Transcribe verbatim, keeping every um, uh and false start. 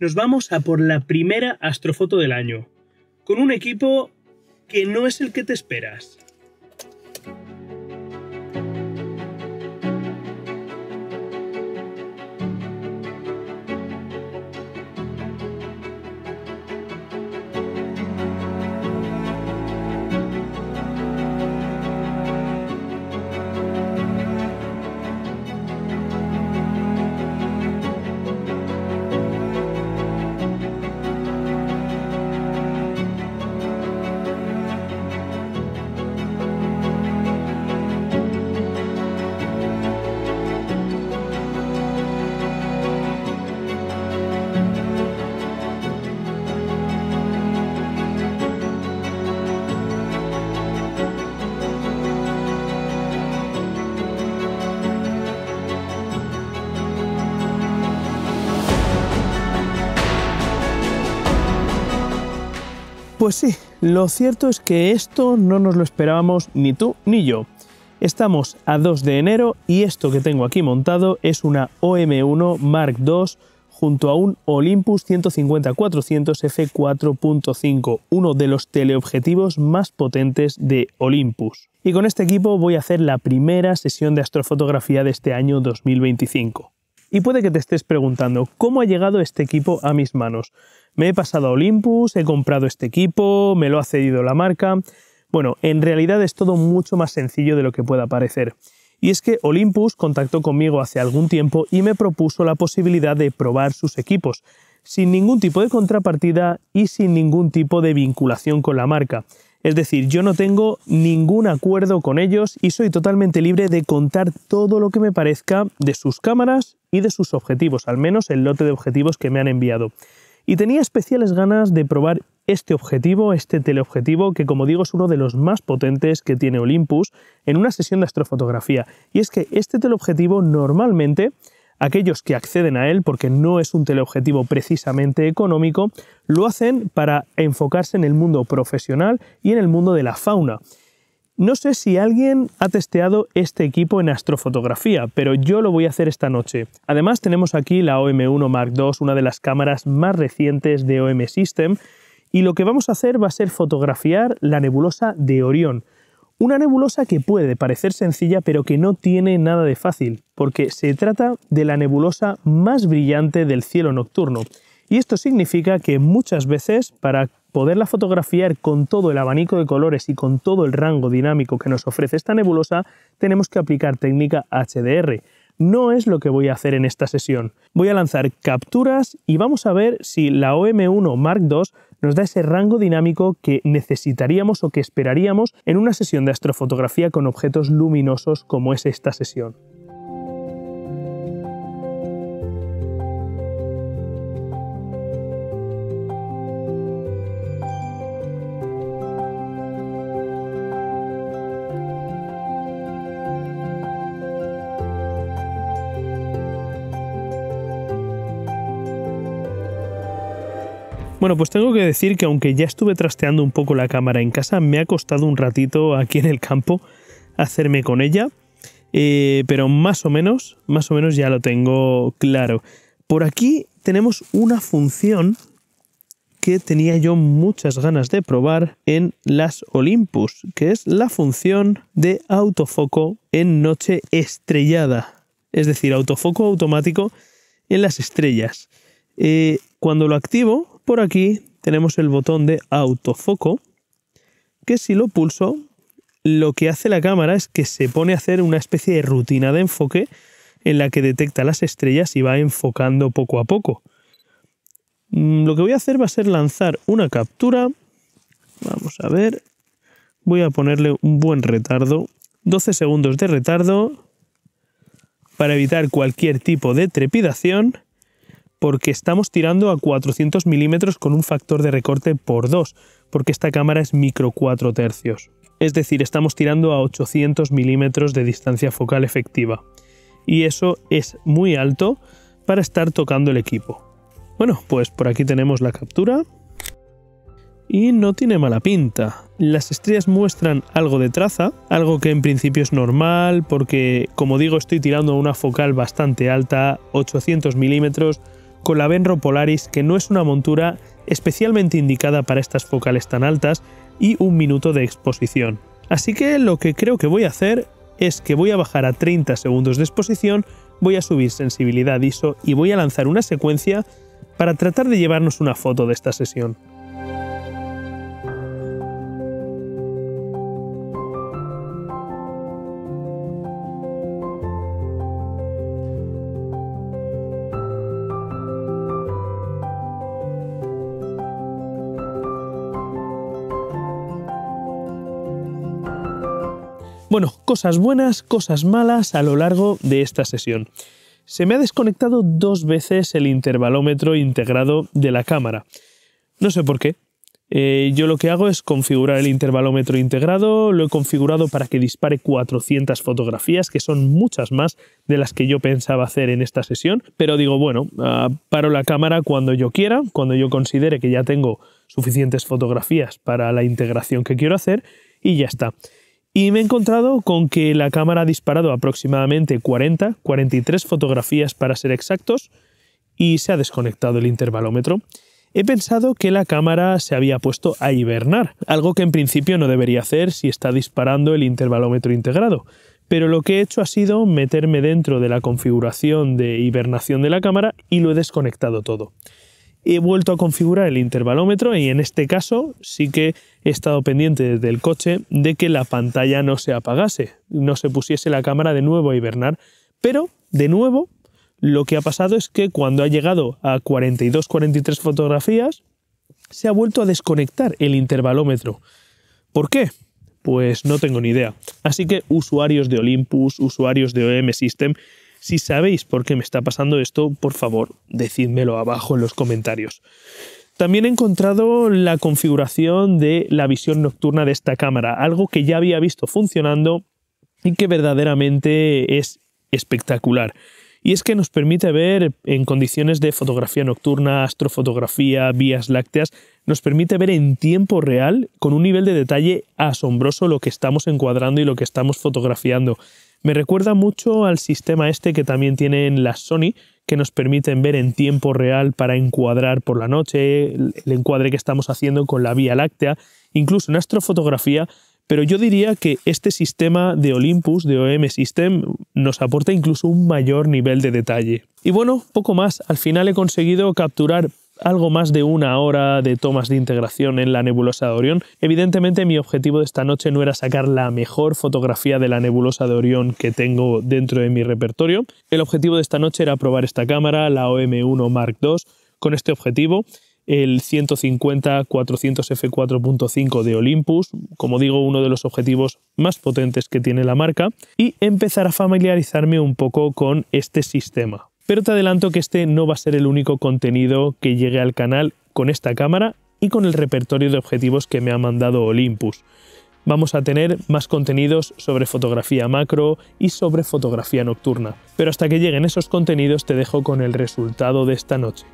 nos vamos a por la primera astrofoto del año, con un equipo que no es el que te esperas. Pues sí, lo cierto es que esto no nos lo esperábamos ni tú ni yo. Estamos a dos de enero y esto que tengo aquí montado es una O M uno Mark dos junto a un Olympus ciento cincuenta cuatrocientos F cuatro punto cinco, uno de los teleobjetivos más potentes de Olympus. Y con este equipo voy a hacer la primera sesión de astrofotografía de este año dos mil veinticinco. Y puede que te estés preguntando, ¿cómo ha llegado este equipo a mis manos? Me he pasado a Olympus, he comprado este equipo, me lo ha cedido la marca... Bueno, en realidad es todo mucho más sencillo de lo que pueda parecer. Y es que Olympus contactó conmigo hace algún tiempo y me propuso la posibilidad de probar sus equipos, sin ningún tipo de contrapartida y sin ningún tipo de vinculación con la marca. Es decir, yo no tengo ningún acuerdo con ellos y soy totalmente libre de contar todo lo que me parezca de sus cámaras y de sus objetivos, al menos el lote de objetivos que me han enviado. Y tenía especiales ganas de probar este objetivo, este teleobjetivo, que como digo es uno de los más potentes que tiene Olympus, en una sesión de astrofotografía. Y es que este teleobjetivo normalmente... Aquellos que acceden a él, porque no es un teleobjetivo precisamente económico, lo hacen para enfocarse en el mundo profesional y en el mundo de la fauna. No sé si alguien ha testeado este equipo en astrofotografía, pero yo lo voy a hacer esta noche. Además tenemos aquí la O M uno Mark dos, una de las cámaras más recientes de O M System, y lo que vamos a hacer va a ser fotografiar la nebulosa de Orión. Una nebulosa que puede parecer sencilla, pero que no tiene nada de fácil, porque se trata de la nebulosa más brillante del cielo nocturno. Y esto significa que muchas veces, para poderla fotografiar con todo el abanico de colores y con todo el rango dinámico que nos ofrece esta nebulosa, tenemos que aplicar técnica H D R. No es lo que voy a hacer en esta sesión. Voy a lanzar capturas y vamos a ver si la O M uno Mark dos nos da ese rango dinámico que necesitaríamos o que esperaríamos en una sesión de astrofotografía con objetos luminosos como es esta sesión. Bueno, pues tengo que decir que aunque ya estuve trasteando un poco la cámara en casa, me ha costado un ratito aquí en el campo hacerme con ella, eh, pero más o menos, más o menos ya lo tengo claro. Por aquí tenemos una función que tenía yo muchas ganas de probar en las Olympus, que es la función de autofoco en noche estrellada, es decir, autofoco automático en las estrellas. Eh, cuando lo activo, por aquí tenemos el botón de autofoco, que si lo pulso, lo que hace la cámara es que se pone a hacer una especie de rutina de enfoque en la que detecta las estrellas y va enfocando poco a poco. Lo que voy a hacer va a ser lanzar una captura. Vamos a ver, voy a ponerle un buen retardo, doce segundos de retardo, para evitar cualquier tipo de trepidación, porque estamos tirando a cuatrocientos milímetros con un factor de recorte por dos, porque esta cámara es micro cuatro tercios. Es decir, estamos tirando a ochocientos milímetros de distancia focal efectiva. Y eso es muy alto para estar tocando el equipo. Bueno, pues por aquí tenemos la captura. Y no tiene mala pinta. Las estrellas muestran algo de traza, algo que en principio es normal, porque como digo estoy tirando a una focal bastante alta, ochocientos milímetros, con la Benro Polaris, que no es una montura especialmente indicada para estas focales tan altas, y un minuto de exposición. Así que lo que creo que voy a hacer es que voy a bajar a treinta segundos de exposición, voy a subir sensibilidad I S O y voy a lanzar una secuencia para tratar de llevarnos una foto de esta sesión. Bueno, cosas buenas, cosas malas a lo largo de esta sesión. Se me ha desconectado dos veces el intervalómetro integrado de la cámara. No sé por qué. Eh, yo lo que hago es configurar el intervalómetro integrado, lo he configurado para que dispare cuatrocientas fotografías, que son muchas más de las que yo pensaba hacer en esta sesión, pero digo, bueno, uh, paro la cámara cuando yo quiera, cuando yo considere que ya tengo suficientes fotografías para la integración que quiero hacer, y ya está. Y me he encontrado con que la cámara ha disparado aproximadamente cuarenta, cuarenta y tres fotografías para ser exactos, y se ha desconectado el intervalómetro. He pensado que la cámara se había puesto a hibernar, algo que en principio no debería hacer si está disparando el intervalómetro integrado, pero lo que he hecho ha sido meterme dentro de la configuración de hibernación de la cámara y lo he desconectado todo. He vuelto a configurar el intervalómetro y en este caso sí que he estado pendiente desde el coche de que la pantalla no se apagase, no se pusiese la cámara de nuevo a hibernar, pero de nuevo lo que ha pasado es que cuando ha llegado a cuarenta y dos, cuarenta y tres fotografías se ha vuelto a desconectar el intervalómetro. ¿Por qué? Pues no tengo ni idea. Así que usuarios de Olympus, usuarios de O M System, si sabéis por qué me está pasando esto, por favor, decídmelo abajo en los comentarios. También he encontrado la configuración de la visión nocturna de esta cámara, algo que ya había visto funcionando y que verdaderamente es espectacular. Y es que nos permite ver en condiciones de fotografía nocturna, astrofotografía, vías lácteas, nos permite ver en tiempo real, con un nivel de detalle asombroso, lo que estamos encuadrando y lo que estamos fotografiando. Me recuerda mucho al sistema este que también tienen las Sony, que nos permiten ver en tiempo real para encuadrar por la noche, el encuadre que estamos haciendo con la Vía Láctea, incluso en astrofotografía, pero yo diría que este sistema de Olympus, de O M System, nos aporta incluso un mayor nivel de detalle. Y bueno, poco más. Al final he conseguido capturar algo más de una hora de tomas de integración en la nebulosa de Orión. Evidentemente mi objetivo de esta noche no era sacar la mejor fotografía de la nebulosa de Orión que tengo dentro de mi repertorio. El objetivo de esta noche era probar esta cámara, la O M uno Mark dos. Con este objetivo, el ciento cincuenta cuatrocientos F cuatro punto cinco de Olympus, como digo, uno de los objetivos más potentes que tiene la marca, y empezar a familiarizarme un poco con este sistema. Pero te adelanto que este no va a ser el único contenido que llegue al canal con esta cámara y con el repertorio de objetivos que me ha mandado Olympus. Vamos a tener más contenidos sobre fotografía macro y sobre fotografía nocturna. Pero hasta que lleguen esos contenidos te dejo con el resultado de esta noche.